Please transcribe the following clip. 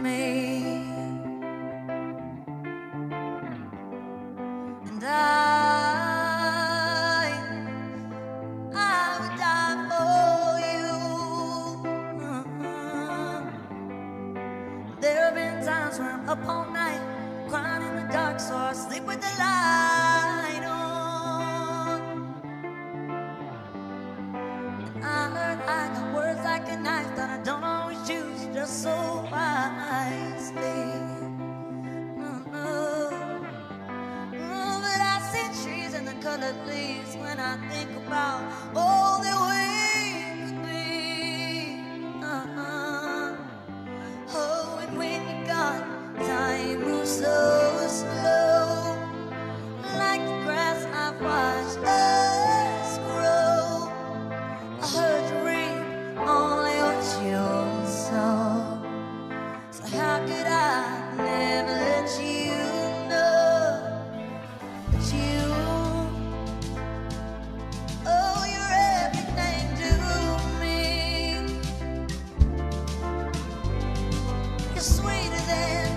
me, and I would die for you. There have been times when I'm up all night, crying in the dark, so I sleep with the light on. And I hurt like the words like a knife that I don't always use, just so wisely. But I see trees and the colored leaves when I think about all that we could be. Oh, and when you're gone, time moves slow. Sweeter than